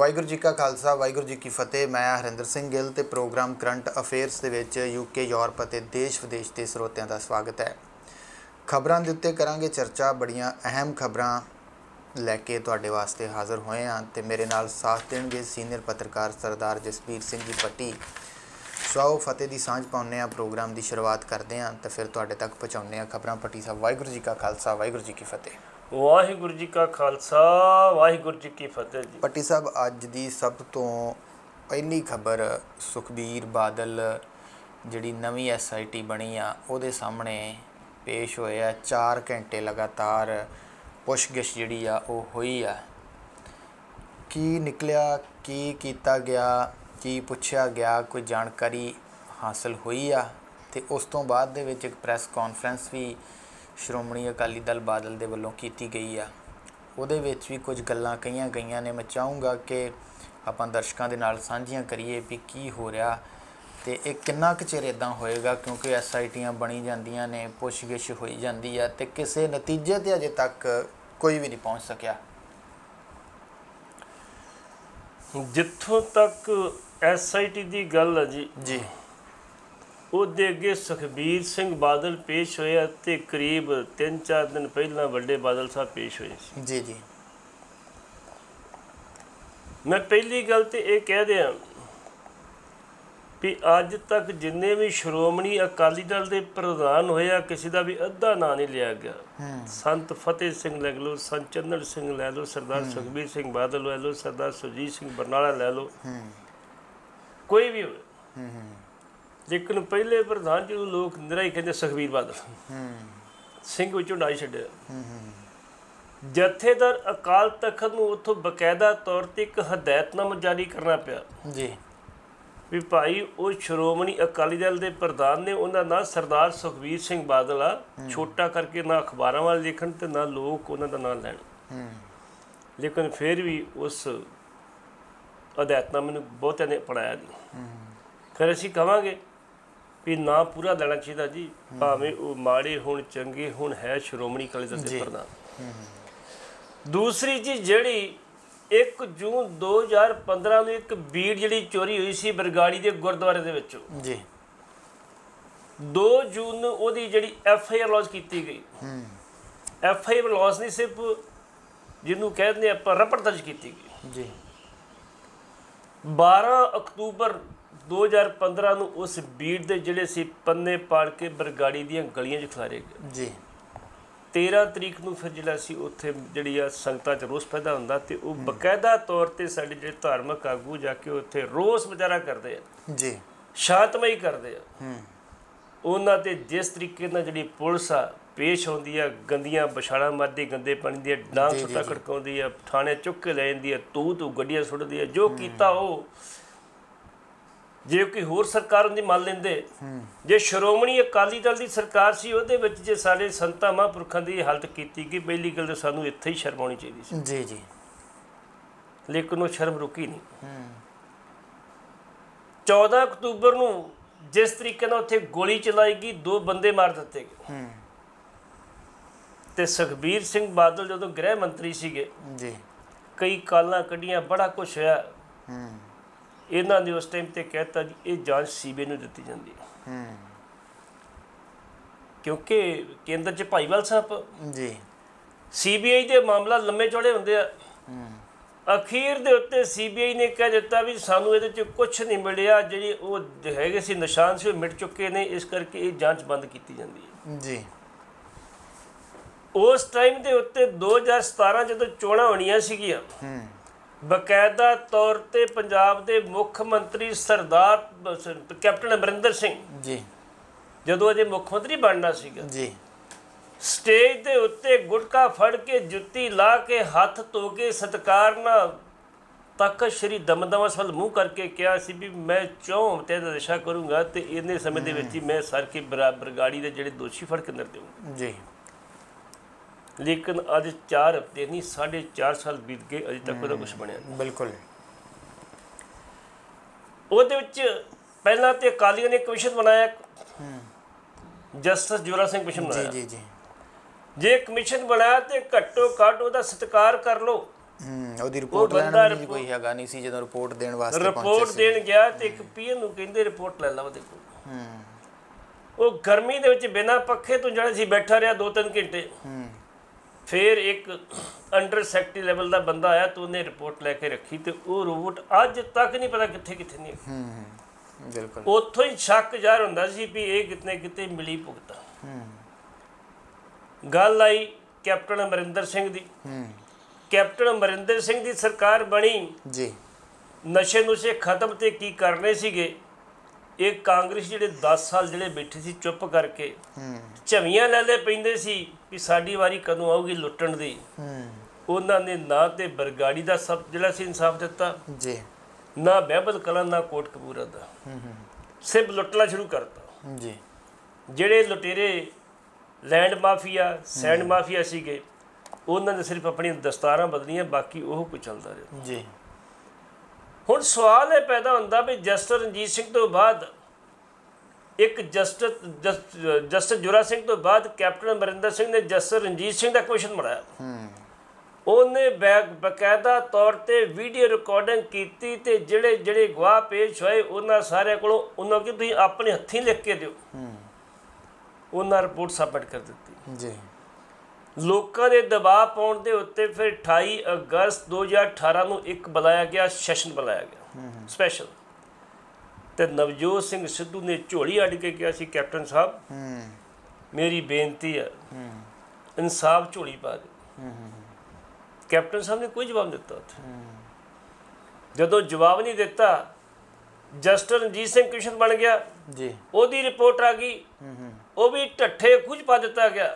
ਵਾਹਿਗੁਰੂ जी का खालसा वाहगुरू जी की फतेह। मैं हरिंदर सिंह गिल तो प्रोग्राम करंट अफेयर्स के यूके यूरोप और देश विदेश के स्रोतियां का स्वागत है। खबरों के उत्ते करांगे चर्चा, बड़ियां अहम खबरां लैके तुहाडे वास्ते हाज़र होए हां ते मेरे नाल साथ देणगे सीनियर पत्रकार सरदार जसबीर सिंह दी पट्टी। सो फतेह की सांझ पाउने हां, प्रोग्राम की शुरुआत करते हैं तो फिर तुहाडे तक पहुँचाने खबरां पट्टी साहब। वाहगुरू जी का खालसा वाहगुरू जी की फतेह। वाहिगुरू जी का खालसा वाहिगुरू जी की फतेह जी। पट्टी साहब, अज की सब तो पहली खबर सुखबीर बादल जी नवी SIT बनी आ उहदे सामने पेश होया। 4 घंटे लगातार पुछगिछ जी हुई आ, की निकलिया, की किया गया, की पुछया गया, कोई जानकारी हासिल हुई आ। ते उस तो बाद दे विच एक प्रैस कॉन्फ्रेंस भी श्रोमणी अकाली दल बादल दे वल्लों कीती गई आ, उहदे विच भी कुछ गल्लां कहियां गईयां ने। मैं चाहूँगा कि आपां दर्शकां दे नाल सांझियां करिए भी की हो रहा ते इह किन्ना क चिर इदां होएगा, क्योंकि SITयां बनी जांदियां ने, पुछगिछ होई जांदी आ ते किसी नतीजे ते अजे तक कोई भी नहीं पहुँच सकिया। जित्थों तक SIT दी गल है जी ਉਹਦੇ ਅੱਗੇ ਸੁਖਬੀਰ ਸਿੰਘ ਬਾਦਲ ਪੇਸ਼ ਹੋਇਆ ਤੇ ਕਰੀਬ 3-4 ਦਿਨ ਪਹਿਲਾਂ ਵੱਡੇ ਬਾਦਲ ਸਾਹਿਬ ਪੇਸ਼ ਹੋਏ ਸੀ। ਜੀ ਜੀ, ਮੈਂ ਪਹਿਲੀ ਗੱਲ ਤੇ ਇਹ ਕਹਿ ਦਿਆਂ ਵੀ ਅੱਜ ਤੱਕ ਜਿੰਨੇ ਵੀ ਸ਼੍ਰੋਮਣੀ ਅਕਾਲੀ ਦਲ ਦੇ ਪ੍ਰਧਾਨ ਹੋਇਆ ਕਿਸੇ ਦਾ ਵੀ ਅੱਧਾ ਨਾਂ ਨਹੀਂ ਲਿਆ ਗਿਆ। ਸੰਤ ਫਤਿਹ ਸਿੰਘ ਲੈ ਲਓ, ਸੰਤ ਚੰਦਰ ਸਿੰਘ ਲੈ ਲਓ, ਸਰਦਾਰ ਸੁਖਬੀਰ ਸਿੰਘ ਬਾਦਲ ਲੈ ਲਓ, ਸਰਦਾਰ ਸੁਰਜੀਤ ਸਿੰਘ ਬਰਨਾਲਾ ਲੈ ਲਓ, ਕੋਈ ਵੀ ਹੋਵੇ। लेकिन पहले प्रधान जो लोग निरा ही कहते सुखबीर बादल सिंह विचों डाई छड्डे। जथेदार अकाल तखत नूं उत्थों बकायदा तौर ते एक हदायतनामा जारी करना पिया जी भी भाई वो श्रोमणी अकाली दल के प्रधान ने, उन्होंने ना सरदार सुखबीर सिंह बादल आ छोटा करके ना अखबारों वाल लिखण ते ना लोग उन्होंने ना लैण। लेकिन फिर भी उस हदायतनामे नूं बहुतिआं ने अपनाया नहीं। खैर असीं कहांगे भी ना पूरा लेना चाहिए जी, भावें वो माड़े हो चंगे हो, है श्रोमणी अकाली दल के प्रधान। दूसरी जी जड़ी 1 जून 2015 में एक भीड़ जी चोरी हुई सी बरगाड़ी के गुरुद्वारे के विचों जी, 2 जून में उहदी जिहड़ी FIR लॉन्च की गई। FIR लॉन्च नहीं सिर्फ जिन्हों कहते हैं आप रपड़ दर्ज की गई जी। 12 अक्तूबर 2015 ਨੂੰ उस भीड़ के ਜਿਹੜੇ ਸੀ ਪੰਨੇ ਪਾੜ ਕੇ ਬਰਗਾੜੀ ਦੀਆਂ ਗਲੀਆਂ 'ਚ ਖਿਲਾਰੇ ਗਏ जी। 13 ਤਰੀਕ ਨੂੰ ਫਿਰ ਜਿਹੜਾ ਸੀ ਉੱਥੇ ਜਿਹੜੀ ਆ ਸੰਗਤਾਂ 'ਚ ਰੋਸ ਪੈਦਾ ਹੁੰਦਾ ਤੇ ਉਹ ਬਕਾਇਦਾ ਤੌਰ ਤੇ ਸਾਡੇ ਜਿਹੜੇ ਧਾਰਮਿਕ ਆਗੂ ਜਾ ਕੇ ਉੱਥੇ ਰੋਸ ਵਿਚਾਰਾ ਕਰਦੇ ਆ ਜੀ, ਸ਼ਾਂਤਮਈ ਕਰਦੇ ਆ। ਉਹਨਾਂ ਤੇ ਜਿਸ ਤਰੀਕੇ ਨਾਲ ਜਿਹੜੀ ਪੁਲਿਸ ਆ ਪੇਸ਼ ਹੁੰਦੀ ਆ, ਗੰਦੀਆਂ ਬਛਾੜਾਂ ਮਾਰਦੀ, ਗੰਦੇ ਪਾਣੀ ਦੀਆਂ ਡਾਂਗ ਛੁੱਟਾ ਖੜਕਾਉਂਦੀ ਆ, ਥਾਣੇ ਚੁੱਕ ਕੇ ਲੈ ਜਾਂਦੀ ਆ, ਤੂੰ ਗੱਡੀਆਂ ਸੁੱਟਦੀ ਆ, ਜੋ ਕੀਤਾ ਉਹ ਜੇ ਕੋਈ ਹੋਰ ਸਰਕਾਰ ਦੀ ਮੰਨ ਲੈਂਦੇ। ਜੇ ਸ਼੍ਰੋਮਣੀ ਅਕਾਲੀ ਦਲ ਦੀ ਸਰਕਾਰ ਸੀ ਉਹਦੇ ਵਿੱਚ ਜੇ ਸਾਡੇ ਸੰਤਾਂ ਮਹਾਂਪੁਰਖਾਂ ਦੀ ਹਾਲਤ ਕੀਤੀ ਗਈ, ਪਹਿਲੀ ਗੱਲ ਤਾਂ ਸਾਨੂੰ ਇੱਥੇ ਹੀ ਸ਼ਰਮ ਆਉਣੀ ਚਾਹੀਦੀ ਸੀ ਜੀ ਜੀ। ਲੇਕਿਨ ਉਹ ਸ਼ਰਮ ਰੁਕੀ ਨਹੀਂ। 14 ਅਕਤੂਬਰ ਨੂੰ ਜਿਸ ਤਰੀਕੇ ਨਾਲ ਉੱਥੇ ਗੋਲੀ ਚਲਾਈ ਗਈ, 2 ਬੰਦੇ ਮਾਰ ਦਿੱਤੇ ਗਏ ਤੇ ਸੁਖਬੀਰ ਸਿੰਘ ਬਾਦਲ ਜਦੋਂ ਗ੍ਰਹਿ ਮੰਤਰੀ ਸੀਗੇ ਜੀ, ਕਈ ਕਾਲਾਂ ਕੱਢੀਆਂ, ਬੜਾ ਕੁਛ ਹੋਇਆ। ਇਹਨਾਂ ਨੇ ਉਸ ਟਾਈਮ ਤੇ ਕਹਿਤਾ ਜੀ ਇਹ ਜਾਂਚ CBI ਨੂੰ ਦਿੱਤੀ ਜਾਂਦੀ ਹੈ ਕਿਉਂਕਿ ਕੇਂਦਰ 'ਚ ਭਾਈਵਾਲ ਸਾਹਿਬ ਜੀ CBI ਦੇ ਮਾਮਲਾ ਲੰਮੇ ਚੌੜੇ ਹੁੰਦੇ ਆ। ਅਖੀਰ ਦੇ ਉੱਤੇ CBI ਨੇ ਕਹਿ ਦਿੱਤਾ ਵੀ ਸਾਨੂੰ ਇਹਦੇ 'ਚ ਕੁਛ ਨਹੀਂ ਮਿਲਿਆ, ਜਿਹੜੀ ਉਹ ਹੈਗੇ ਸੀ ਨਿਸ਼ਾਨ ਸੀ ਉਹ ਮਿਟ ਚੁੱਕੇ ਨੇ, ਇਸ ਕਰਕੇ ਇਹ ਜਾਂਚ ਬੰਦ ਕੀਤੀ ਜਾਂਦੀ ਹੈ ਜੀ। ਉਸ ਟਾਈਮ ਦੇ ਉੱਤੇ 2017 ਜਦੋਂ ਚੋਣਾਂ ਹੋਣੀਆਂ ਸੀਗੀਆਂ बकायदा तौर पर पंजाब के मुख मंत्री सरदार कैप्टन अमरिंदर सिंह जी जदों अजे मुख्यमंत्री बनना सीगा जी, स्टेज के उत्ते गुटका फड़ के जुत्ती ला के हाथ धो के सत्कार तक श्री दमदमा साहिब मूँह करके कहा सी भी मैं चौंते नशा करूँगा तो इन्ने समय के मैं सर के बरगाड़ी के जोड़े दोषी फड़ के अंदर देऊँगा जी। लेकिन अज 4 हफ्ते नहीं 4.5 साल बीत गए, अजे तक वह कुछ बनया बिल्कुल। वो पहला तो अकालियों ने कमिशन बनाया, जस्टिस जोरा सिंह कमिशन बनाया जी जी जी। जे कमिशन बनाया तो घट्टो घट्ट उसका सत्कार कर लो ਉਹਦੀ ਰਿਪੋਰਟ ਲੈਣ ਦੀ ਕੋਈ ਹੈਗਾ ਨਹੀਂ ਸੀ ਜਦੋਂ ਰਿਪੋਰਟ ਦੇਣ ਵਾਸਤੇ ਪਹੁੰਚੇ ਰਿਪੋਰਟ ਦੇਣ ਗਿਆ ਤੇ ਇੱਕ ਪੀਐਨ ਨੂੰ ਕਹਿੰਦੇ ਰਿਪੋਰਟ ਲੈ ਲਓ ਉਹਦੇ ਕੋਲ ਉਹ ਗਰਮੀ ਦੇ ਵਿੱਚ ਬਿਨਾਂ ਪੱਖੇ ਤੋਂ ਜਿਹੜਾ ਸੀ ਬੈਠਾ ਰਿਹਾ 2-3 ਘੰਟੇ ਫਿਰ ਇੱਕ ਅੰਡਰ ਸੈਕਟਰੀ ਲੈਵਲ ਦਾ ਬੰਦਾ ਆਇਆ ਤੇ ਉਹਨੇ ਰਿਪੋਰਟ ਲੈ ਕੇ ਰੱਖੀ ਤੇ ਉਹ ਰਿਪੋਰਟ ਅੱਜ ਤੱਕ ਨਹੀਂ ਪਤਾ ਕਿੱਥੇ ਨਹੀਂ ਬਿਲਕੁਲ ਉੱਥੋਂ ਹੀ ਸ਼ੱਕ ਜ਼ਾਹਰ ਹੁੰਦਾ ਸੀ ਵੀ ਇਹ ਕਿਤੇ ਮਿਲੀ ਭੁਗਤਾ ਗੱਲ आई कैप्टन अमरिंदर सिंह दी कैप्टन अमरिंदर सिंह दी सरकार बनी जी नशे नुशे खत्म तो की करने सीगे एक कांग्रेस जिहड़े 10 साल जिहड़े बैठे सी चुप करके झवियां लैले पैंदे सी कि साडी वारी कदों आऊगी लुट्टण दी उन्हां ने ना ते बरगाड़ी दा सब जिहड़ा सी इंसाफ दिता जी ना बहबल कलां ना कोटकपूरा दा सिर्फ लुट्टला शुरू करता जी जिहड़े लुटेरे लैंड माफिया सैंड माफिया सीगे उन्होंने सिर्फ अपनी दस्तारा बदलियां बाकी वह कुछ चलता रहा जी हुण सवाल यह पैदा होंदा भी जस्टिस रणजीत सिंह तो बाद एक जस्टिस जोरा सिंह तो बाद कैप्टन अमरिंदर सिंह ने जस्टिस रणजीत सिंह का क्वेश्चन मनाया उन्हें बकायदा तौर पर वीडियो रिकॉर्डिंग की ते जिहड़े जिहड़े गवाह पेश होए उन्होंने सारे को उन्होंने तुसीं अपने हत्थी लिख के दिओ उन्होंने रिपोर्ट सबमिट कर दी जी लोगों के दबाव पाने के उत्ते फिर 28 अगस्त 2018 को एक बुलाया गया सेशन बुलाया गया स्पैशल तो नवजोत सिंह सिद्धू ने झोली अड्ड के कहा कि कैप्टन साहब मेरी बेनती है इंसाफ झोली पा दे कैप्टन साहब ने कोई जवाब दिता जो जवाब नहीं दिता जस्टिस रणजीत सिंह क्वेश्चन बन गया जी ओदी रिपोर्ट आ गई वो भी ढट्ठे खुज पा दिता गया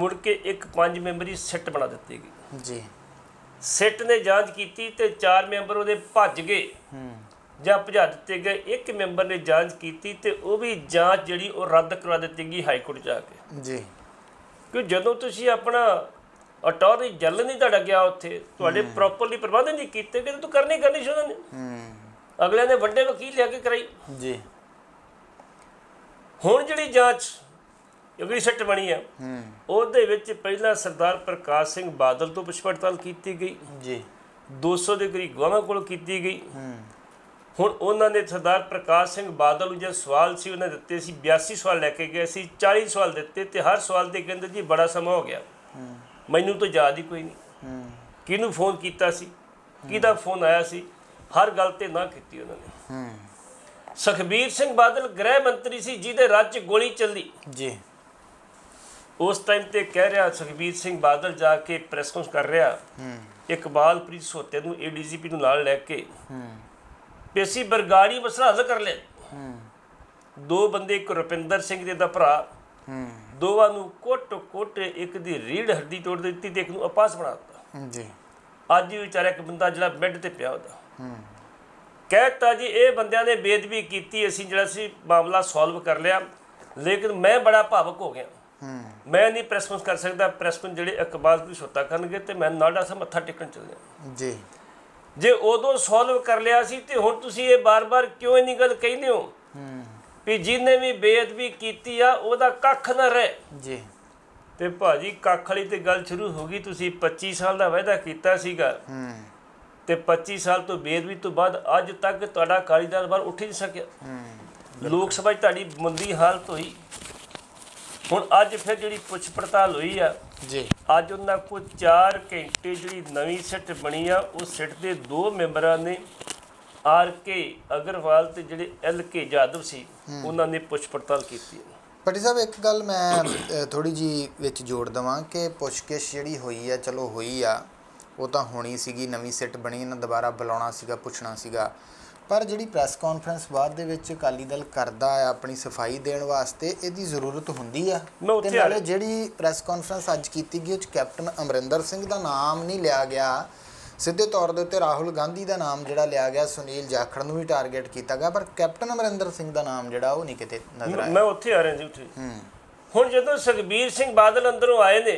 मुड़ के एक 5 मैंबरी सिट बना दी गई जी सिट ने जांच की ते 4 मैंबर उहदे भज गए जां भजा दिते गए एक मैंबर ने जांच की ते वो भी जांच जिहड़ी वो रद्द करवा दी गई हाई कोर्ट जाके जी कि जदों तुसीं अपना अटॉर्नी जनरल नहीं तुहाडा गया उत्थे तुहाडे प्रॉपरली प्रबंध नहीं कीते गए तो करनी शुरू ने अगले ने वड्डे वकील लिया कराई जी हुण जिहड़ी जांच अगली सिट बनी है उहदे विच पहला सरदार प्रकाश सिंह बादल तो पुछ पड़ताल की गई जी 200 के करीब गवाह कोल कीती गई हुण उन्होंने सरदार प्रकाश सिंह बादल जो सवाल से उन्हें दिते सी 82 सवाल लैके गए सी 40 सवाल दिते ते हर सवाल ते कहंदे जी बड़ा समा हो गया मैनू तो याद ही कोई नहीं किनू फोन कीता सी किहदा फोन आया सी हर गल ते ना कीती उन्होंने सुखबीर सिंह बादल गृह मंत्री सी जिहदे राज्य गोली चली जी उस टाइम ते कह रहा सुखबीर सिंह बादल जाके प्रेस कॉन्फ्रेंस कर रहा इकबाल प्रीत सोते नूं एडीजीपी नूं नाल लैके पेसी बरगाड़ी मसला हल कर लिया 2 बंदे एक रुपिंदर सिंह दे दा भरा दोवां नूं कोट कोट एक दी रीढ़ हड्डी तोड़ दित्ती ते एक नूं अपास बना दित्ता जी अज भी विचारा एक बंदा जिहड़ा बैड ते पिया उहदा कहता जी ये बंदियां ने बेदबी की असी जिहड़ा सी मामला सॉल्व कर लिया लेकिन मैं बड़ा भावुक हो गया मैं नहीं प्रेस कॉन्फ्रेंस कर सकता प्रेस कॉन्फ्रेंस जिहड़े अखबार भी सोता करनगे ते मैं नाड़ा सा मत्था टेकन चलिया जी जे उदों सॉल्व कर लिया सी ते हुण तुसीं ये बार बार क्यों इन्नी गल कहंदे हो भी जिन्हें भी बेदबी की आ उहदा कख ना रहे जी ते भाजी कख वाली ते गल शुरू हो गई तुसीं 25 साल का वायदा कीता सीगा ते 25 साल तो बेदबी तो बाद अज तक तुहाडा अकाली दल बाहर उठ ही नहीं सकिया लोक सभा तुहाडी मंदी हालत होई हुण अज फिर जिहड़ी पुछ पड़ताल होई आ जी अज उन्हां को 4 घंटे जिहड़ी नवीं सिट बनी आ उस सिट दे 2 मैंबरां ने RK अग्रवाल ते जिहड़े LK यादव सी उन्हां ने पुछ पड़ताल कीती भट्टी साहब एक गल मैं थोड़ी जी विच जोड़ दवां कि पुछगिछ जिहड़ी होई आ चलो होई आ वो तो होनी सी नवीं सिट बनी इन्हें दोबारा बुलाना सीगा पुछना सीगा पर जी प्रैस कॉन्फ्रेंस बाद अकाली दल करता है अपनी सफाई देने वास्ते इसकी जरूरत होंगी है जी प्रैस कॉन्फ्रेंस अज की गई कैप्टन अमरिंदर सिंह का नाम नहीं लिया गया सीधे तौर पर राहुल गांधी का नाम जो लिया गया सुनील जाखड़ भी टारगेट किया गया पर कैप्टन अमरिंदर सिंह का नाम जो नहीं कितने नजर आया मैं उत्थे आ रहा जी हुण जदों सुखबीर सिंह बादल अंदरों आए ने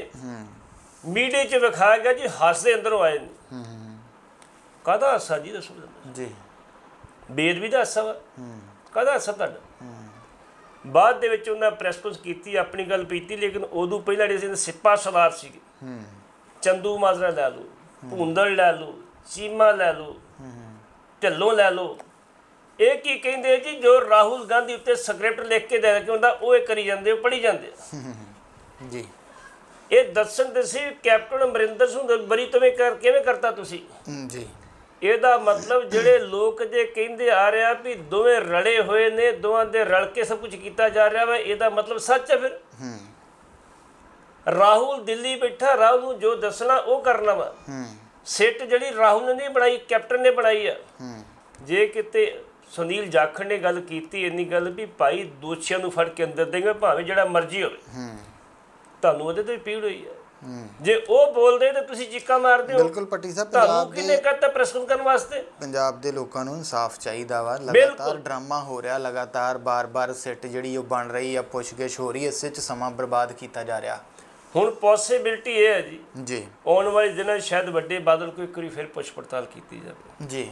मीडिया च विखाया गया जी हादसे अंदरों आए कहदा हादसा जी दसो जी बेदबी का हादसा वा कहदा हादसा तुहाडा बाद दे विच उन्हां प्रेस कॉन्फ्रेंस कीती अपनी गल पीती लेकिन उदों पहलां जिहड़े सिप्पा सलार सीगे चंदू माजरा ला लो भूंदड़ लै लो, चीमा लै लो, ढिलों लै लो, ये की कहते जी जो राहुल गांधी उत्ते स्क्रिप्ट लिख के दे रखे होंदा वो करी जाते पढ़ी जाते जी। ये दर्शन दसी कैप्टन अमरिंदर सिंह बरी तों किवें करता तुसी जी। ਇਹਦਾ मतलब ਜਿਹੜੇ ਲੋਕ ਜੇ ਕਹਿੰਦੇ ਆ ਰਿਹਾ ਵੀ ਦੋਵੇਂ ਰਲੇ ਹੋਏ ਨੇ, ਦੋਵਾਂ ਦੇ ਰਲ ਕੇ ਸਭ ਕੁਝ ਕੀਤਾ ਜਾ ਰਿਹਾ ਵਾ, ਇਹਦਾ ਮਤਲਬ ਸੱਚ ਹੈ। ਫਿਰ ਰਾਹੁਲ ਦਿੱਲੀ ਬੈਠਾ, ਰਾਹੁਲ ਨੂੰ ਜੋ ਦੱਸਣਾ ਉਹ ਕਰਨਾ ਵਾ। ਸਿੱਟ ਜਿਹੜੀ ਰਾਹੁਲ ਨੇ ਨਹੀਂ ਬਣਾਈ, ਕੈਪਟਨ ਨੇ ਬਣਾਈ ਆ। ਜੇ ਕਿਤੇ ਸੁਨੀਲ ਜਾਖੜ ਨੇ ਗੱਲ ਕੀਤੀ ਇੰਨੀ ਗੱਲ ਵੀ ਭਾਈ ਦੋਸ਼ੀਆਂ ਨੂੰ ਫੜ ਕੇ ਅੰਦਰ ਦੇਗੇ ਭਾਵੇਂ ਜਿਹੜਾ ਮਰਜ਼ੀ ਹੋਵੇ, ਤੁਹਾਨੂੰ ਉਹਦੇ ਤੋਂ ਹੀ ਪੀੜ ਹੋਈ ਹੈ। जे वो बोल दे तो तुसी चिक्का मार दे हो। बिल्कुल पट्टी साहब, पंजाब दे कहता प्रश्न करने वास्ते पंजाब दे लोकां नूं इंसाफ चाहीदा वा। लगातार ड्रामा हो रहा, लगातार बार बार सिट जिहड़ी ओ बन रही है, पुछगिछ हो रही है, इस विच समा बर्बाद कीता जा रहा। हुण पॉसिबिलिटी ये है जी जी आने वाले दिनां शायद वड्डे बादल कोई करी फिर पुछ पड़ताल कीती जावे जी।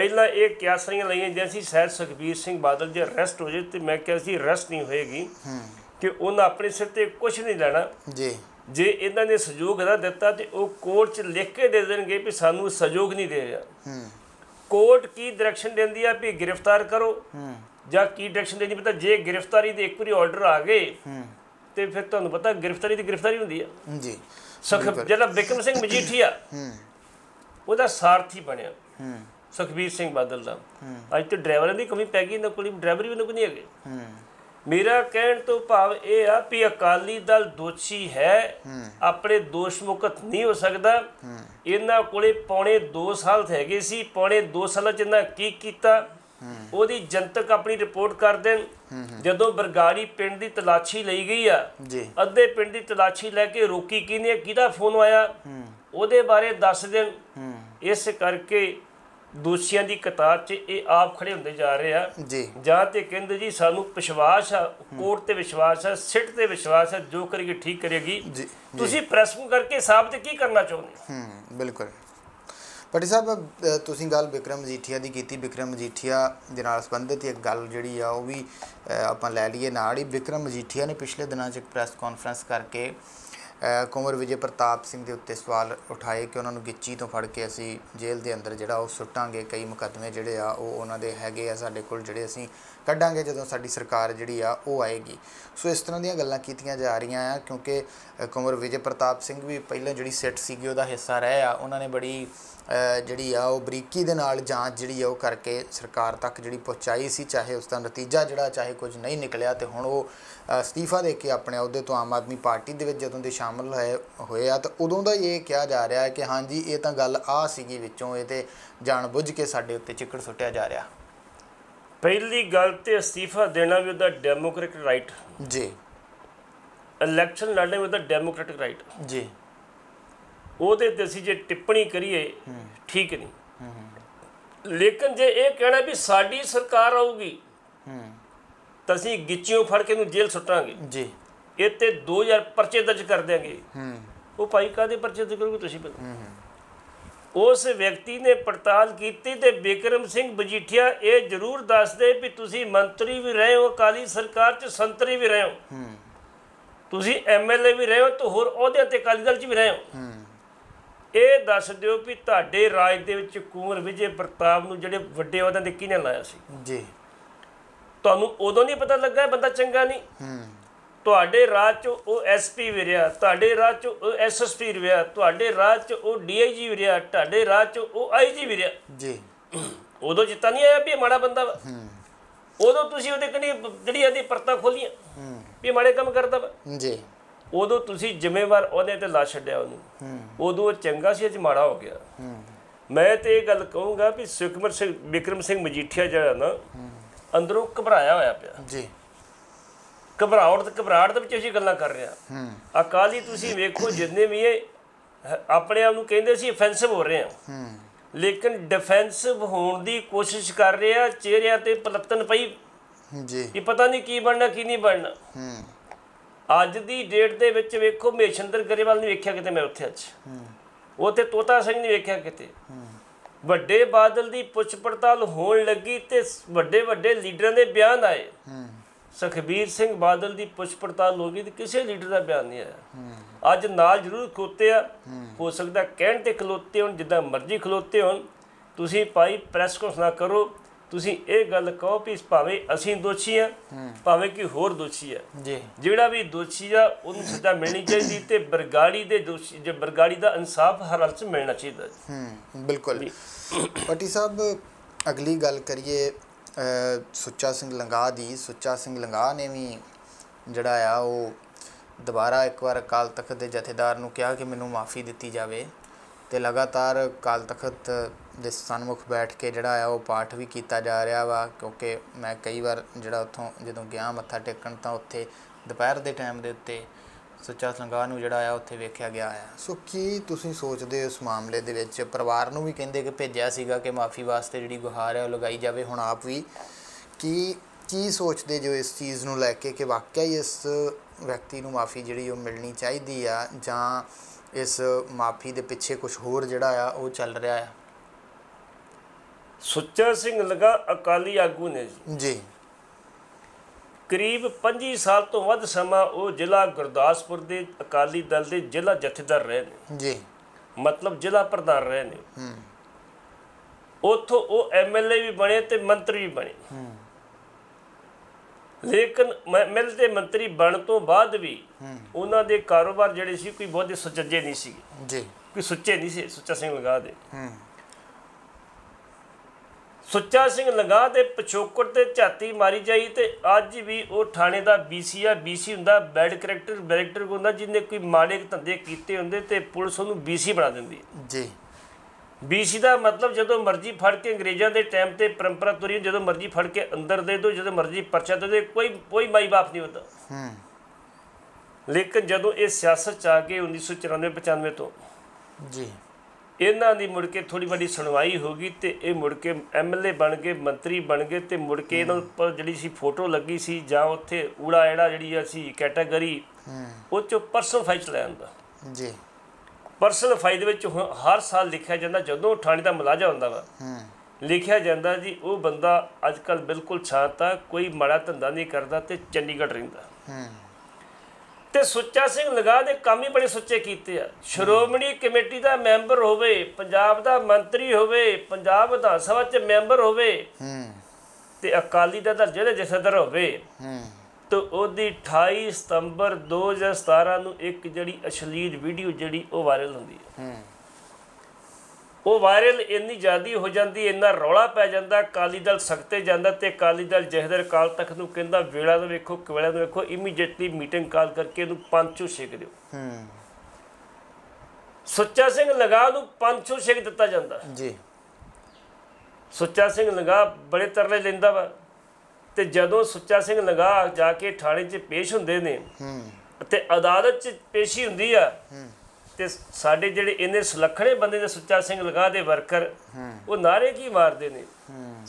पहला ये क्यासरियां लईआं जैसी सरदार सुखबीर सिंह बादल जे अरेस्ट हो जाए तो मैं कहा सी अरेस्ट नहीं होएगी कि उन्हां अपने सिर ते कुछ नहीं लैणा जी। जे इन्हों ने सहयोग ना दिता तो वह कोर्ट च लिख के दे देंगे भी सानू सहयोग नहीं दे रहा। कोर्ट की डायरेक्शन देती है भी गिरफ्तार करो या की डायरेक्शन देती पता। जे गिरफ्तारी के एक बार ऑर्डर आ गए तो फिर तुहानू पता गिरफ्तारी तो गिरफ्तारी होंदी है जी। जिहड़ा बिक्रम सिंह मजीठिया उहदा सारथी बनिया सुखबीर सिंह बादल दा, अज तो ड्राइवरों की कमी पै गई, इन्हां कोल ड्राइवर भी नहीं है। मेरा कहने तो भाव यह आ भी अकाली दल दोषी है, अपने दोष मुक्त नहीं हो सकता। इन्हों को पौने दो साल है, पौने दो साल इन्होंने की किया उसकी जनतक अपनी रिपोर्ट कर देन। जदों बरगाड़ी पिंड की तलाशी ली गई आ, अद्धे पिंड की तलाशी लैके रोकी किने, किहदा फोन आया उसदे बारे दस देन। इस करके दोषियों की कतार च ये आप खड़े होंदे जा रहे हैं जी। जां ते कहंदे जी सानू विश्वास है, कोर्ट ते विश्वास है, सिट ते विश्वास है, जो करेगी ठीक करेगी। तुसी प्रेस करके साहब ते की करना चाहुंदे? बिल्कुल पटी साहब, तुसी गल बिक्रम मजीठिया दी कीती, बिक्रम मजीठिया दे नाल संबंधित एक गल जिहड़ी आ ओह वी आपां लै लईए नाल ही। बिक्रम मजीठिया ने पिछले दिनां च प्रैस कॉन्फ्रेंस करके कुमार विजय प्रताप सिंह के उत्ते सवाल उठाए कि उन्होंने गिची तो फड़ के असी जेल के अंदर जो सुट्टांगे, कई मुकदमे जोड़े आने है साढ़े कोल जोड़े असी कढ़ांगे जो साडी सरकार जी आएगी। सो इस तरह दी गल्लां कीतियां जा रही हैं क्योंकि कुमार विजय प्रताप सिंह भी पहले जी सिट सीगी उहदा हिस्सा रहे आ। उन्होंने बड़ी जी बरीकी दे नाल जांच जी करके सरकार तक जी पहुँचाई सी, चाहे उसका नतीजा जड़ा चाहे कुछ नहीं निकलिया। तो हुण वह अस्तीफा दे के अपने अहुदे तो आम आदमी पार्टी के जदों दे शामिल होए आ, तो उदों दा ये कहा जा रहा है कि हाँ जी ये तो गल आ सीगी, विचों ये तो जानबुझ के साडे उत्ते चिकड़ सुटिया जा रहा। पहली गल तो अस्तीफा देना भी उसका डेमोक्रेटिक राइट जी, इलैक्शन लड़ना भी उसका डेमोक्रेटिक राइट जी। ਉਹਦੇ ਤੇ ਅਸੀਂ जे टिप्पणी करिए ठीक नहीं, लेकिन जे ये कहना भी साड़ी सरकार आऊगी तो असी गिचियों फड़ के जेल सुट्टांगे जी, इत्ते 2000 परचे दर्ज कर देंगे। वो भाई काहदे परचे दर्ज करोगे तुसीं? पता उस व्यक्ति ने पड़ताल की तो बिक्रम सिंह मजीठिया ये जरूर दस दे भी तुसीं मंत्री भी रहे हो अकाली सरकार च, संतरी भी रहे हो, तुसीं MLA भी रहे हो, तो होर अहुदे ते अकाली दल च भी रहे हो। ये दस दो भी तुहाडे राज दे विच कुंवर विजय प्रताप नूं जिहड़े वड्डे अहुदे ते किहने लाया सी जी? तुहानूं उदों नहीं पता लगा बंदा चंगा नहीं? तुहाडे राज च ओह SP भी रहा, तुहाडे राज च ओह SSP भी रहा, तुहाडे राज च ओह DIG भी रहा, तुहाडे राज च ओह IG भी रहा जी। उदों चेता नहीं आया भी माड़ा बंदा वा? उदों तुसीं उहदे कनी जिहड़ियां दी परतां खोलियां भी माड़े काम करदा वा जी। उदों तुसीं जिम्मेवार उहदे ते ला छड्डिया उहनूं, उदों चंगा सी अज माड़ा हो गया। मैं तो ये गल कहूँगा भी सुखमर सिंह बिक्रम सिंह मजीठिया जिहड़ा ना अंदरों घबराया होया पिया जी। घबराहट दे विच गल्लां कर रहा। अकाली तुसीं वेखो जिन्ने भी अपने आप नूं कहिंदे सी ऑफेंसिव हो रहे आ, लेकिन डिफेंसिव होण दी कोशिश कर रहे आ। चेहरिਆਂ ते पलत्तन पई जी कि पता नहीं की बनना की नहीं बनना। अज की डेट के विच वेखो मेशंदर गरेवाल ने वेख्या किते, मैं उत्थे अज उत्थे तोता सिंह ने वेख्या किते। वड्डे बादल की पुछ पड़ताल होण लगी तो वड्डे वड्डे लीडरां दे बयान आए। ਸੁਖਬੀਰ ਸਿੰਘ ਬਾਦਲ ਦੀ ਪੁੱਛ ਪੜਤਾਲ ਹੋ ਗਈ ਤੇ ਕਿਸੇ ਲੀਡਰ ਦਾ ਬਿਆਨ ਨਹੀਂ ਆਇਆ। ਅੱਜ ਨਾਲ ਜ਼ਰੂਰ ਖੋਤੇ ਆ, ਹੋ ਸਕਦਾ ਕਹਿਣ ਤੇ ਖਲੋਤੇ ਹੋਣ, ਜਿੱਦਾਂ ਮਰਜ਼ੀ ਖਲੋਤੇ ਹੋਣ। ਤੁਸੀਂ ਭਾਈ ਪ੍ਰੈਸ ਘੋਸ਼ਣਾ ਕਰੋ, ਤੁਸੀਂ ਇਹ ਗੱਲ ਕਹੋ ਵੀ ਭਾਵੇਂ ਅਸੀਂ ਦੋਸ਼ੀ ਆ ਭਾਵੇਂ ਕਿ ਹੋਰ ਦੋਸ਼ੀ ਆ, ਜਿਹੜਾ ਵੀ ਦੋਸ਼ੀ ਆ ਉਹਨੂੰ ਸਜ਼ਾ ਮਿਲਣੀ ਚਾਹੀਦੀ ਤੇ ਬਰਗਾੜੀ ਦੇ ਦੋਸ਼ੀ ਜੇ ਬਰਗਾੜੀ ਦਾ ਇਨਸਾਫ ਹਰ ਹਾਲਤ 'ਚ ਮਿਲਣਾ ਚਾਹੀਦਾ। ਬਿਲਕੁਲ ਪੱਟੀ ਸਾਹਿਬ, अगली गल करिए सुच्चा सिंह लंगाह दी। सुच्चा सिंह लंगाह ने भी जड़ा आ वो दोबारा एक बार अकाल तखत के जथेदार नूं कहा कि मैनूं माफ़ी दिती जावे ते लगातार अकाल तखत दे सन्मुख बैठ के जड़ा आ वो पाठ भी किया जा रहा वा, क्योंकि मैं कई बार जड़ा उत्थों जदों गया मत्था टेकन तां उत्थे दोपहर के टाइम के उत्ते ਸੁੱਚਾ ਲੰਗਾਹ ਨੂੰ ਜਿਹੜਾ ਆ ਉੱਥੇ ਵੇਖਿਆ ਗਿਆ ਆ। ਸੋ ਕੀ ਤੁਸੀਂ ਸੋਚਦੇ ਹੋ ਇਸ ਮਾਮਲੇ ਦੇ ਵਿੱਚ? ਪਰਿਵਾਰ ਨੂੰ ਵੀ ਕਹਿੰਦੇ ਕਿ ਭੇਜਿਆ ਸੀਗਾ ਕਿ ਮਾਫੀ ਵਾਸਤੇ ਜਿਹੜੀ ਗੁਹਾਰ ਹੈ ਉਹ ਲਗਾਈ ਜਾਵੇ, ਹੁਣ ਆਪ ਵੀ ਕੀ ਸੋਚਦੇ ਜੋ ਇਸ ਚੀਜ਼ ਨੂੰ ਲੈ ਕੇ ਕਿ ਵਾਕਿਆ ਹੀ ਇਸ ਵਿਅਕਤੀ ਨੂੰ ਮਾਫੀ ਜਿਹੜੀ ਉਹ ਮਿਲਣੀ ਚਾਹੀਦੀ ਆ, ਜਾਂ ਇਸ ਮਾਫੀ ਦੇ ਪਿੱਛੇ ਕੁਝ ਹੋਰ ਜਿਹੜਾ ਆ ਉਹ ਚੱਲ ਰਿਹਾ ਆ? ਸੁੱਚਾ ਸਿੰਘ ਲੰਗਾਹ ਅਕਾਲੀ ਆਗੂ ਨੇ ਜੀ। करीब 25 साल तो वध समा वो जिला गुरदासपुर के अकाली दल के जिला जथेदार रहे ने जी, मतलब जिला प्रधान रहे ने। उतो वो MLA भी बने तो मंत्री भी बने, लेकिन MLA मंत्री बन तो बाद भी उन्होंने कारोबार जोड़े सी कोई बहुत सुचज्जे नहीं सी जी, कोई सुच्चे नहीं से। ਸੁੱਚਾ ਸਿੰਘ ਲੰਗਾਹ दे ਸੁੱਚਾ ਸਿੰਘ ਲੰਗਾਹ ਦੇ ਪਿਛੋਕੜ ਤੇ ਝਾਤੀ ਮਾਰੀ ਜਾਈ ਤੇ ਅੱਜ ਵੀ ਉਹ ਥਾਣੇ ਦਾ BC ਆ। BC ਹੁੰਦਾ ਬੈਡ ਕਰੈਕਟਰ ਡਾਇਰੈਕਟਰ ਹੁੰਦਾ, ਜਿਹਨੇ ਕੋਈ ਮਾੜੇ ਧੰਦੇ ਕੀਤੇ ਹੁੰਦੇ ਤੇ ਪੁਲਿਸ ਉਹਨੂੰ BC ਬਣਾ ਦਿੰਦੀ ਜੀ। BC ਦਾ ਮਤਲਬ ਜਦੋਂ ਮਰਜ਼ੀ ਫੜ ਕੇ, ਅੰਗਰੇਜ਼ਾਂ ਦੇ ਟਾਈਮ ਤੇ ਪਰੰਪਰਾ ਤੁਰੀ, ਜਦੋਂ ਮਰਜ਼ੀ ਫੜ ਕੇ ਅੰਦਰ ਦੇ ਦੋ, ਜਦੋਂ ਮਰਜ਼ੀ ਪਰਚਾ ਦੇ ਦੇ, ਕੋਈ ਮਾਈ ਬਾਪ ਨਹੀਂ ਹੁੰਦਾ। ਲੇਕਿਨ ਜਦੋਂ ਇਹ ਸਿਆਸਤ 'ਚ ਆ ਕੇ 1994-95 ਤੋਂ ਜੀ इन्हों की मुड़ के थोड़ी बड़ी सुनवाई होगी तो यह मुड़ के MLA बन गए, मंत्री बन गए, तो मुड़ के इन्हों पर जी सी फोटो लगी सी जां उत्थे ऊड़ा एड़ा जी असी कैटागरी उस परसनल फाइल च लैंदा जी। परसनल फाइल विच हर साल लिखा जाता, जदों थाणे का मुलाजा होंदा वा लिखा जाता जी वो बंदा अजकल बिल्कुल छांता, कोई माड़ा धंधा नहीं करता तो चंडीगढ़ रहिंदा। तो ਸੁੱਚਾ ਸਿੰਘ ਲੰਗਾਹ ने काम ही बड़े सुच्चे किए। श्रोमणी कमेटी का मैंबर होवे, पंजाब का मंत्री होवे, पंजाब विधान सभा च मैंबर होवे ते अकाली दल दा जिला जथेदार होवे तो ओदी 28 सितंबर 2017 नूं एक जिहड़ी अश्लील वीडियो जिहड़ी वो वायरल हुंदी है। वो वायरल इन्नी ज़्यादा हो जाती, इन्ना रौला पै जाता, अकाली दल सख्ते जाता तो अकाली दल जथेदार अकाल तखत नूं कहंदा वेला नूं वेखो कवेला नूं वेखो, इमीडिएटली मीटिंग कॉल करके इहनूं 500 छेक दिओ। ਸੁੱਚਾ ਸਿੰਘ ਲੰਗਾਹ नूं 500 छेक दिता जाता जी। ਸੁੱਚਾ ਸਿੰਘ ਲੰਗਾਹ बड़े तरले लैंदा वा ते जदों ਸੁੱਚਾ ਸਿੰਘ ਲੰਗਾਹ जाके थाणे 'च पेश हुंदे ने ते अदालत 'च पेशी हुंदी आ ते साडे जिहड़े इन्ने सुलखणे बंदे ने ਸੁੱਚਾ ਸਿੰਘ ਲੰਗਾਹ दे वर्कर वो नारे की मारदे ने,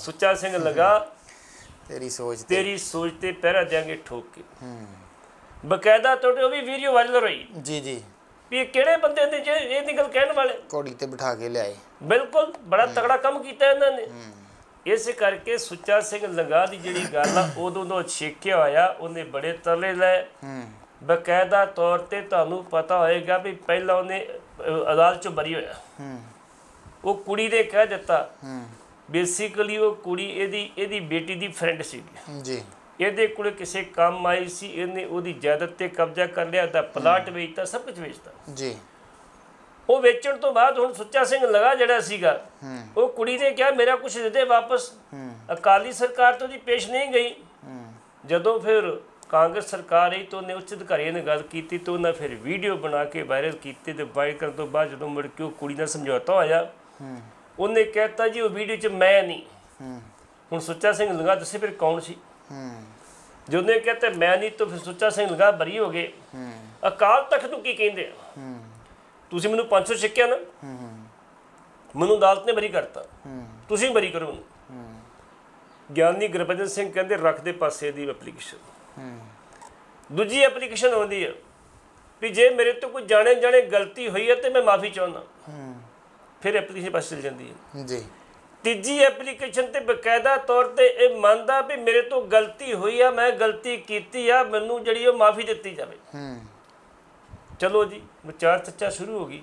ਸੁੱਚਾ ਸਿੰਘ ਲੰਗਾਹ तेरी सोच ते पहरा देंगे ठोक के। बकायदा तोड़े वो भी वीडियो वायरल रही जी जी भी किहड़े बंदे ने जे इह निकल कहण वाले कोड़ी ते बिठा के लिआए, बिल्कुल बड़ा तगड़ा काम कीता इन्हां ने। इस करके ਸੁੱਚਾ ਸਿੰਘ ਲੰਗਾਹ दी जिहड़ी गल आ उदों तो छेकिया होया, उहने बड़े तरले लाए। बकायदा तौर पर तू पता होएगा भी पहला उन्हें अदालत चो बरी होया, वो कुड़ी ने कह दिता। बेसिकली वो कुड़ी एदी बेटी दी फ्रेंड सी जी, एदे कोले किसी काम आई सी, इन्हें ओदी जायदाद ते कब्जा कर लिया, दा प्लाट बेचता, सब कुछ बेचता जी। वो बेचण तो बाद हुण ਸੁੱਚਾ ਸਿੰਘ ਲੰਗਾਹ जिहड़ा सीगा वो कुड़ी ने कहा मेरा कुछ दे वापस। अकाली सरकार तो जी पेश नहीं गई, जदों फिर कांग्रेस सरकार आई तो उन्हें उच्च अधिकारियों ने गल की तो उन्हें फिर वीडियो बना के वायरल किए। तो वायरल करने तो बाद जो मुड़ के वो कुड़ी का समझौता होया, उन्हें कहता जी वो वीडियो च मैं नहीं। हुण ਸੁੱਚਾ ਸਿੰਘ ਲੰਗਾਹ दसे फिर कौन सी, जो उन्हें कहता मैं नहीं तो फिर ਸੁੱਚਾ ਸਿੰਘ ਲੰਗਾਹ बरी हो गए। अकाल तखत नूं की कहिंदे तुसीं मैनूं 500 छक्या ना, मैनूं अदालत ने बरी करता, तुसीं बरी करो। ज्ञानी गुरबजन सिंह कहंदे रख दे पासे दी एप्लीकेशन। दूजी एप्लीकेशन आती है भी जे मेरे तो कोई जाने जाने गलती हुई है तो मैं माफ़ी चाहना, फिर एप्लीकेशन पास चल जाती है। तीजी एप्लीकेशन ते बकायदा तौर ते यह मानदा भी मेरे तो गलती हुई है, मैं गलती की है, मैनू जी माफ़ी दी जाए। चलो जी विचार चर्चा शुरू होगी।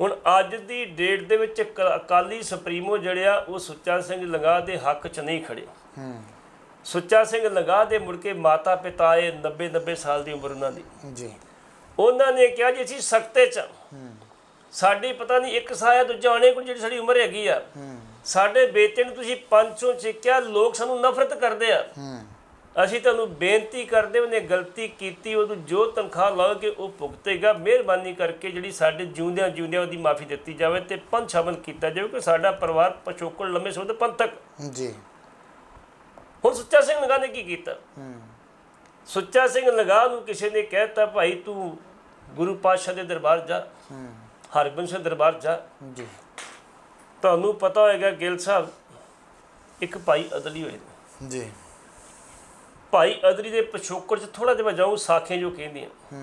हुण अज की डेट दे अकाली सुप्रीमो जो सुच्चा सिंह लंगाह के हक च नहीं खड़े। सुच्चा सिंह लंगाह के मुड़ के माता पिता आए 90-90 साल की उम्र उन्होंने, उन्होंने कहा जी असीं सख्ते च साड़ी पता नहीं एक साल दूजा आने को जी साड़ी उम्र हैगी आ, साडे बेटे नूं तुसीं पंचों चेकिया, लोग सानूं नफरत करते हैं, असीं तुहानूं बेनती करदे उन्हें गलती कीती, उहनूं जो तनख्वाह लाओगे वो भुगतेगा, मेहरबानी करके जिहड़ी साडे जिउंदियां जिउंदियां उहदी माफ़ी दित्ती जावे ते पंथ छवन कीता जावे कि साडा परिवार पछोकड़ लम्बे सोध पंथक जी। हुण सुच्चा सिंह लंगाह ने की कीता? सुच्चा सिंह लंगाह नूं किसी ने कहता भाई तू गुरु पातशाह दे दरबार जा, हरबंस दे दरबार जा। तुहानूं पता होएगा गिल साहब एक भाई अदली होए जी, भाई अदली के पिछोकड़ थोड़ा जि मैं जाऊँ साखें जो कहदियाँ।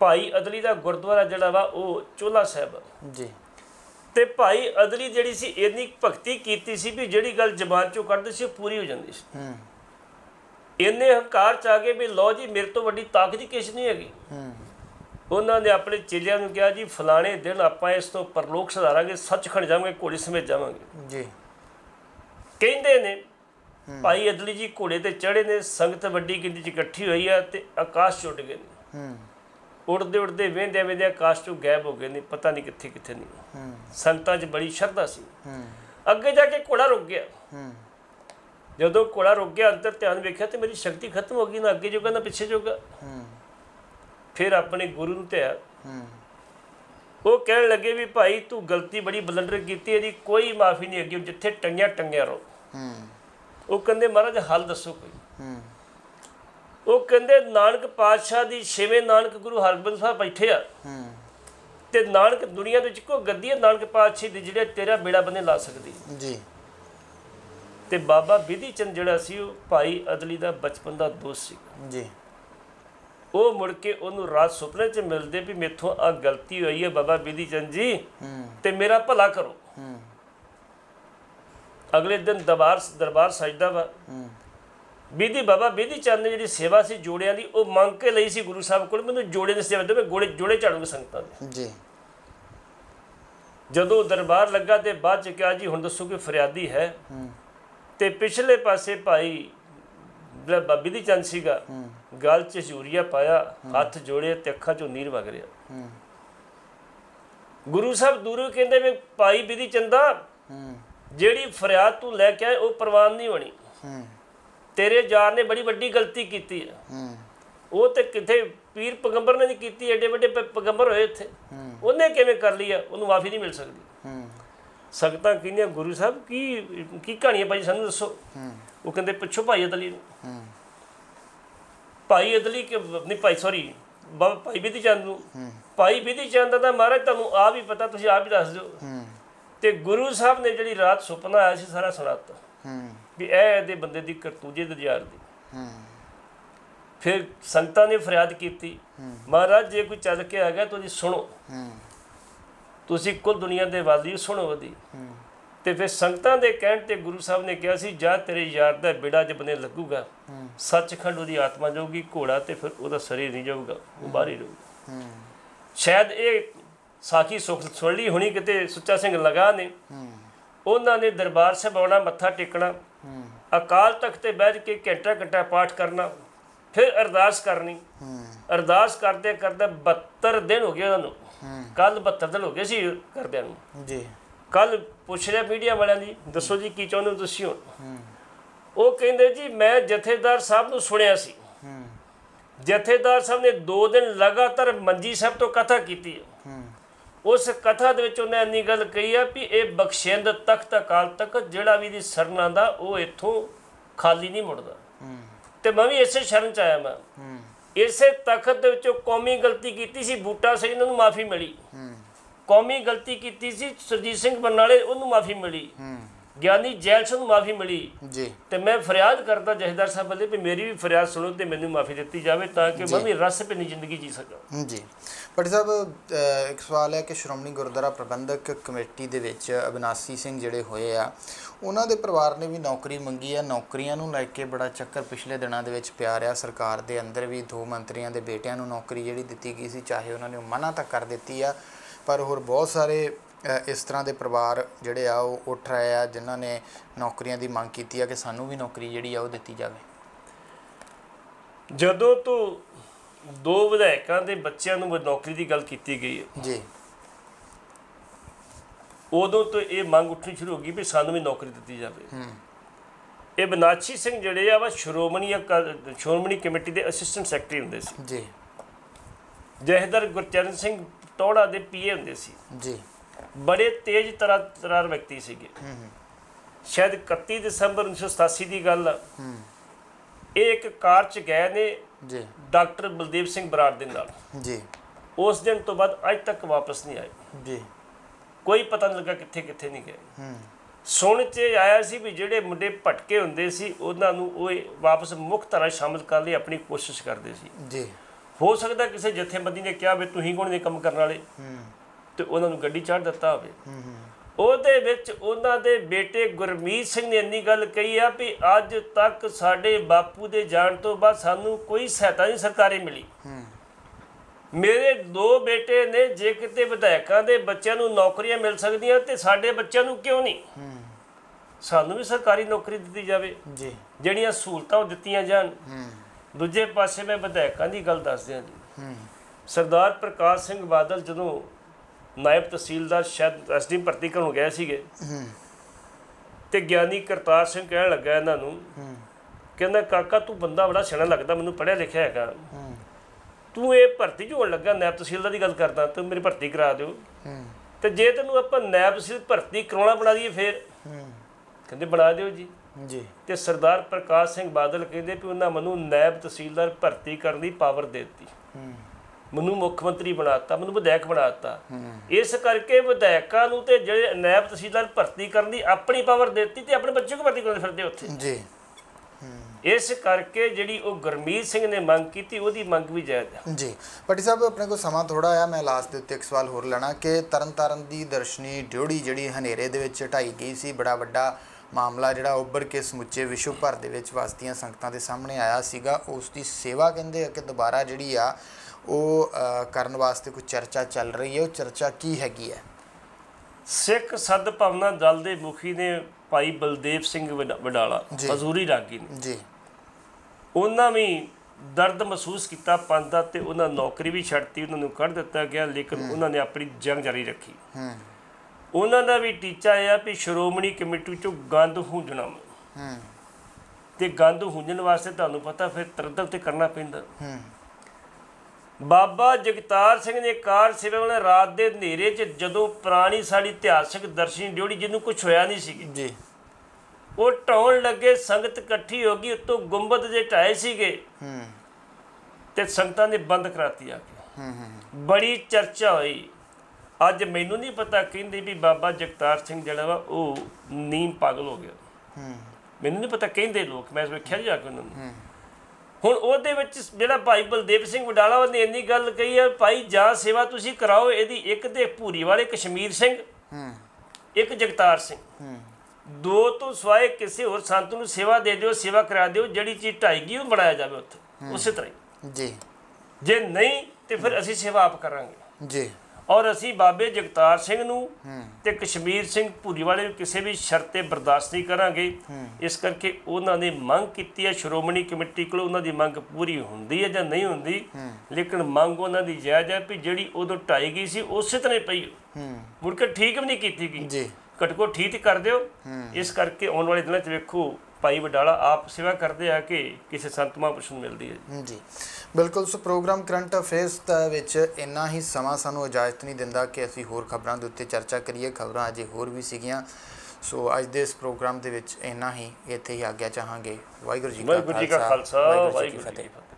भाई अदली का गुरुद्वारा जोड़ा वा वो चोला साहब जी, तो भाई अदली जी सी इन्नी भगती की सी भी जी गल जबान चो कढ़ते सी पूरी हो जाती सी। इन्ने हंकार च आ गए भी लो जी मेरे तो वड्डी ताकत ही किसी नहीं हैगी। उन्होंने अपने चेलियां नूं कहा जी फलाने दिन आपां इस तों परलोक सधारांगे, सचखंड जावांगे, घोड़े समेत जावांगे जी। कहिंदे ने भाई अदली जी घोड़े ते चढ़े ने, संगत वड्डी गिनती च इकट्ठी हुई है ते आकाश च उड़ गए ने, उड़ते उड़ते वेंदे वेंदे आकाश चो गायब हो गए ने, पता नहीं कितने कितने नहीं। संगतां च बड़ी श्रद्धा सी। अगे जाके घोड़ा रुक गया, जदों घोड़ा रुक गया अंतर ध्यान वेख्या तो मेरी शक्ति खत्म हो गई, ना अगे जोगा ना पिछे जोगा। फिर अपने गुरु नूं ते वो कह लगे भी भाई तू गलती बड़ी बलंडर कीती, इहदी कोई माफ़ी नहीं हैगी, जिथे टंगिया टंगिया रहो। वो कहते महाराज हल दसो कोई। वो कहते नानक पातशाह की छेवें नानक गुरु हरगोबिंद साहब बैठे आ ते नानक दुनिया में इको गद्दी है नानक पातशाह की जिहड़े तेरा बेड़ा बने ला सकती जी। ते बाबा बिधि चंद जिहड़ा सी भाई अदली का बचपन का दोस्त सी जी। वो मुड़ के उन्होंने रात सुपने च मिलते भी मेथों आ गलती हुई है बाबा बिधि चंद जी, तो मेरा भला करो। अगले दिन दरबार सजदा वा। बिधि बाबा बिधि चंद ने जी सेवा से जोड़िया की वह मंग के ली सी गुरु साहब को, मैं जोड़े की सेवा दो, मैं गोड़े जोड़े झाड़ूंगा संगतां जी। जदों दरबार लगा तो बाद च कहा जी हुण दसो कोई फरियादी है, तो पिछले पासे भाई बिधि चंद सीगा गल च जूरिया पाया, हथ जोड़े तो अखां चों नीर वग रहा। गुरु साहब दूरों कहंदे वे भाई बिधि चंदा ਜਿਹੜੀ फरियाद तू लैके आए वह प्रवान नहीं बनी, तेरे यार ने बड़ी वड्डी गलती की है। वो तो कितने पीर पैगंबर ने नहीं की, एडे वड्डे पैगंबर होए इत्थे, उन्हें किवें कर लिया, उन्हें माफ़ी नहीं मिल सकती। संगतां कहिंदियां गुरु साहब की कहानियां भाई सानूं दसो। वो कहंदे पुछो भाई अदली नूं। भाई अदली के नहीं भाई सॉरी भाई बिधि चंद नूं। भाई बिधि चंद दा महाराज तुहानूं आप ही पता, तुसीं आप ही दस दिओ। तो गुरु साहब ने जी रात सुपना आया से सारा सुनाता भी ए बंदे की करतूजे दजार दी। फिर संगतां ने फरियाद की महाराज जे कोई चल के आ गया तो जी सुनो, तुसी कुल दुनिया के वाली सुनो वधी। तो फिर संगतां दे कहण ते गुरु साहब ने कहा सी जा तेरे यार दा बेड़ा जबने लगूगा, सचखंड उहदी आत्मा जाऊगी, घोड़ा तो फिर उहदा शरीर नहीं जाऊगा, वो बाहर ही रहूगा। शायद ये साखी सुख सुन ली होनी किते सुच्चा सिंह लंगाह ने। उन्होंने दरबार साहब आना, मत्था टेकना, अकाल तखत ते बैठ के घंटा घंटा पाठ करना, फिर अरदास करनी। अरदास करते करते 72 दिन हो गए उन्होंने, कल 72 दिन हो गए सी करदे नूं। कल पुछ रहा मीडिया वालों की दसो जी की चाहुंदे हो तुसीं हुण। वो कहिंदे जी मैं जथेदार साहब नूं सुनिया सी, जथेदार साहब ने 2 दिन लगातार मंजी साहब तो कथा की, उस कथा दे विच उन्हें इन्नी गल कही है भी ये बख्शेंद तख्त अकाल तखत जिहड़ा भी शरण आंदा वो इत्थों खाली नहीं मुड़दा। तो मैं भी इसे शरण च आया, मैं इसे तखत दे विचों कौमी गलती कीती सी बूटा सिंह नूं माफ़ी मिली, कौमी गलती कीती सी सरजीत सिंह बरनाले उन्होंने माफ़ी मिली, ज्ञानी जैल सिंह माफ़ी मिली जी तो मैं फरियाद करता जहदार साहब वाले भी मेरी भी फरियाद सुनो तो मैंने माफ़ी दी जाए ताकि मैं भी रस पे नहीं जिंदगी जी सका। जी भट्ट साहब एक सवाल है कि श्रोमणी गुरुद्वारा प्रबंधक कमेटी के विच अविनाशी सिंह जिहड़े होए आ उन्हां दे परिवार ने भी नौकरी मंगी है, नौकरियां नूं लैके बड़ा चक्कर पिछले दिनों के पिया रहा। सरकार के अंदर भी दो मंत्रियों के बेटियां नूं नौकरी जिहड़ी दित्ती गई सी चाहे उन्होंने मना तो कर दी आ पर होर बहुत सारे इस तरह के परिवार जोड़े उठ रहे आ जिन्होंने नौकरियों की मांग की है कि सानू भी नौकरी जी दी जाए। जदों तो दो विधायकों के बच्चों नौकरी की गल की गई है जी उदों तो ये मांग उठनी शुरू होगी भी सानू भी नौकरी दी जाए। ये अविनाशी सिंह जोड़े आ श्रोमणी कमेटी के असिस्टेंट सैकटरी होंदे सी जी, जहदर गुरचरण सिंह तोड़ा के पीए होंदे सी, बड़े तेज तरार व्यक्ति से शायद 31 दिसंबर 1987 की गल एक कार च गए ने डॉ बलदेव सिंह बराड़ी जी, उस दिन तो बाद अज तक वापस नहीं आए जी, कोई पता नहीं लगा किथे किथे नहीं गए। सुन च आया सी भी जिहड़े मुंडे भटके हुंदे सी उहनां नूं ओह वापस मुख्य धारा शामिल करने लई अपनी कोशिश करदे सी जी। हो सकता किसी जथेबंदी ने कहा भी तुसीं कौन ने काम करन वाले तो उन्होंने गड्डी चाढ़ दिता होवे। बेटे गुरमीत सिंह ने इन्नी गल कही है भी अज तक साडे बापू के जाण तो बाद सानू कोई सहायता नहीं सरकारी मिली। मेरे दो बेटे ने जे किते विधायकों के बच्चों नूं नौकरियां मिल सकदियां तो साडे बच्चों नूं क्यों नहीं, सानू भी सरकारी नौकरी दी जावे जिहड़ियां सहूलतां दित्तियां जाण। दूजे पासे मैं विधायकों की गल दसदियां जी सरदार प्रकाश सिंह बादल जदों नायब तहसीलदार शायद SD भर्ती करो गए थे तो ज्ञानी करतार सिंह कह लगा इन्हों कहना काका तू बंदा बड़ा सियाणा लगता मैं पढ़िया लिखिया है तू ये भर्ती जो लगा नायब तहसीलदार की गल करता तू मेरी भर्ती करा दो तो जे तेन आप नायब तहसील भर्ती करवा बना दिए फिर कहते बना दो जी जी। तो सरदार प्रकाश सिंह बादल कहते भी उन्हें मैं नायब तहसीलदार भर्ती करने की पावर देती मैनू मुख्य मंत्री बनाता मैं विधायक बनाता इस करके विधायकों को तो जो नायब तहसीलदार भर्ती करने की अपनी पावर देती तो अपने बच्चों को भर्ती करते फिरते उत्थे इस करके जी गुरमीत सिंह ने मंग की वो मंग भी जायज़ जी। भट्टी साहब अपने को समा थोड़ा आया मैं लास्ट के उत्ते एक सवाल होर लैना कि तरन तारण की दर्शनी ढोड़ी जी हनेरे ढाई गई सी बड़ा वड्डा मामला जोड़ा उभर के समुचे विश्व भर के वसदिया संगतां के सामने आया सीगा उसकी सेवा कहिंदे कि दोबारा जी आ ਉਹ ਕਰਨ ਵਾਸਤੇ ਕੋਈ ਚਰਚਾ ਚੱਲ ਰਹੀ ਹੈ ਉਹ ਚਰਚਾ ਕੀ ਹੈਗੀ ਹੈ। ਸਿੱਖ ਸਦਭਾਵਨਾ ਦਲ ਦੇ ਮੁਖੀ ਨੇ ਭਾਈ ਬਲਦੇਵ ਸਿੰਘ ਬਡਾਲਾ ਮਜ਼ਦੂਰੀ ਰਾਗੀ ਨੇ ਜੀ ਉਹਨਾਂ ਵੀ ਦਰਦ ਮਹਿਸੂਸ ਕੀਤਾ ਪੰਦਾ ਤੇ ਉਹਨਾਂ ਨੌਕਰੀ ਵੀ ਛੱਡਤੀ ਉਹਨਾਂ ਨੂੰ ਕੱਢ ਦਿੱਤਾ ਗਿਆ ਲੇਕਿਨ ਉਹਨਾਂ ਨੇ ਆਪਣੀ ਜੰਗ ਜਾਰੀ ਰੱਖੀ। ਉਹਨਾਂ ਦਾ ਵੀ ਟੀਚਾ ਇਹ ਆ ਵੀ ਸ਼੍ਰੋਮਣੀ ਕਮੇਟੀ ਚੋਂ ਗੰਦ ਹੁੰਜਣਾ ਤੇ ਗੰਦ ਹੁੰਜਣ ਵਾਸਤੇ ਤੁਹਾਨੂੰ ਪਤਾ ਫਿਰ ਤਰਦਲ ਤੇ ਕਰਨਾ ਪੈਂਦਾ। बाबा जगतार सिंह ने कार सेवा ने रात के अंधेरे जदों पुरानी साड़ी इतिहासिक दर्शनी ढोड़ी जिन्होंने कुछ होया नहीं सी जी वो ढाउन लगे संगत इकट्ठी हो गई उत्तों गुंबद जे ढाए सीगे ते संगतां ने बंद कराती आके बड़ी चर्चा हुई। अज मैनू नहीं पता कहिंदे भी बाबा जगतार सिंह जिहड़ा वा ओह नीम पागल हो गया मैनू नहीं पता कहिंदे लोग मैं वेखिया जाके उन्होंने ਹੁਣ ਉਹਦੇ ਵਿੱਚ ਜਿਹੜਾ ਭਾਈ ਬਲਦੇਵ ਸਿੰਘ ਬਡਾਲਾ ਉਹਨੇ ਇੰਨੀ ਗੱਲ ਕਹੀ ਹੈ ਭਾਈ ਜਾਂ ਸੇਵਾ ਤੁਸੀਂ ਕਰਾਓ ਇਹਦੀ ਇੱਕ ਤੇ ਭੂਰੀ ਵਾਲੇ ਕਸ਼ਮੀਰ ਸਿੰਘ ਇੱਕ ਜਗਤਾਰ ਸਿੰਘ ਦੋ ਤੋਂ ਸਿਵਾਏ ਕਿਸੇ ਹੋਰ ਸੰਤ ਨੂੰ ਸੇਵਾ ਦੇ ਦਿਓ ਸੇਵਾ ਕਰਾ ਦਿਓ ਜਿਹੜੀ ਚੀਜ਼ ਢਾਈ ਗਈ ਉਹ ਬਣਾਇਆ ਜਾਵੇ ਉੱਥੇ ਉਸੇ ਤਰ੍ਹਾਂ ਜੀ ਜੇ ਨਹੀਂ ਤੇ ਫਿਰ ਅਸੀਂ ਸੇਵਾ ਆਪ ਕਰਾਂਗੇ ਜੀ ਔਰ ਅਸੀਂ ਬਾਬੇ ਜਗਤਾਰ ਸਿੰਘ ਨੂੰ ਤੇ ਕਸ਼ਮੀਰ ਸਿੰਘ ਭੂਰੀ ਵਾਲੇ ਕਿਸੇ ਵੀ ਸ਼ਰਤੇ ਬਰਦਾਸ਼ਤ ਨਹੀਂ ਕਰਾਂਗੇ। ਇਸ ਕਰਕੇ ਉਹਨਾਂ ਨੇ ਮੰਗ ਕੀਤੀ ਹੈ ਸ਼੍ਰੋਮਣੀ ਕਮੇਟੀ ਕੋਲ ਉਹਨਾਂ ਦੀ ਮੰਗ ਪੂਰੀ ਹੁੰਦੀ ਹੈ ਜਾਂ ਨਹੀਂ ਹੁੰਦੀ ਲੇਕਿਨ ਮੰਗ ਉਹਨਾਂ ਦੀ ਜਾਇਜ਼ ਹੈ ਵੀ ਜਿਹੜੀ ਉਦੋਂ ਢਾਈ ਗਈ ਸੀ ਉਸੇ ਤਰ੍ਹਾਂ ਪਈ ਮੁੜ ਕੇ ਠੀਕ ਵੀ ਨਹੀਂ ਕੀਤੀ ਗਈ ਘਟਕੋ ਠੀਕ ਕਰ ਦਿਓ। ਇਸ ਕਰਕੇ ਆਉਣ ਵਾਲੇ ਦਿਨਾਂ 'ਚ ਵੇਖੋ ਭਾਈ ਬਡਾਲਾ ਆਪ ਸੇਵਾ ਕਰਦੇ ਆ ਕਿ ਕਿਸੇ ਸੰਤ ਮਹਾਂਪੁਰਸ਼ ਨੂੰ ਮਿਲਦੀ ਹੈ ਜੀ ਬਿਲਕੁਲ। ਸੋ ਪ੍ਰੋਗਰਾਮ ਕਰੰਟ ਅਫੇਅਰਸ ਦਾ ਵਿੱਚ ਇੰਨਾ ਹੀ ਸਮਾਂ ਸਾਨੂੰ ਇਜਾਜ਼ਤ ਨਹੀਂ ਦਿੰਦਾ ਕਿ ਅਸੀਂ ਹੋਰ ਖਬਰਾਂ ਦੇ ਉੱਤੇ ਚਰਚਾ ਕਰੀਏ। ਖਬਰਾਂ ਅਜੇ ਹੋਰ ਵੀ ਸੀਗੀਆਂ ਸੋ ਅੱਜ ਦੇ ਇਸ ਪ੍ਰੋਗਰਾਮ ਦੇ ਵਿੱਚ ਇੰਨਾ ਹੀ ਇੱਥੇ ਹੀ ਆਗਿਆ ਚਾਹਾਂਗੇ। ਵਾਹਿਗੁਰੂ ਜੀ ਕਾ ਖਾਲਸਾ ਵਾਹਿਗੁਰੂ ਜੀ ਕੀ ਫਤਿਹ।